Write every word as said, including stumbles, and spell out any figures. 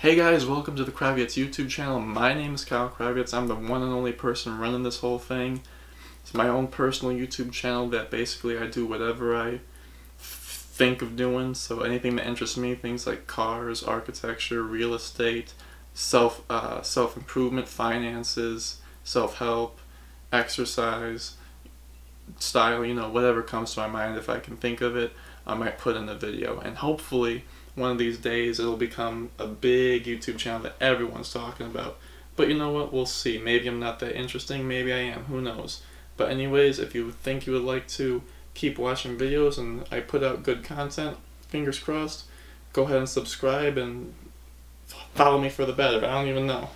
Hey guys, welcome to the Kravyets YouTube channel. My name is Kyle Kravyets. I'm the one and only person running this whole thing. It's my own personal YouTube channel that basically I do whatever I think of doing. So anything that interests me, things like cars, architecture, real estate, self, uh, self-improvement, finances, self-help, exercise, style, you know, whatever comes to my mind. If I can think of it, I might put in a video, and hopefully one of these days it'll become a big YouTube channel that everyone's talking about. But you know what, we'll see. Maybe I'm not that interesting, maybe I am, who knows. But anyways, if you think you would like to keep watching videos and I put out good content, fingers crossed, go ahead and subscribe and follow me for the better. I don't even know.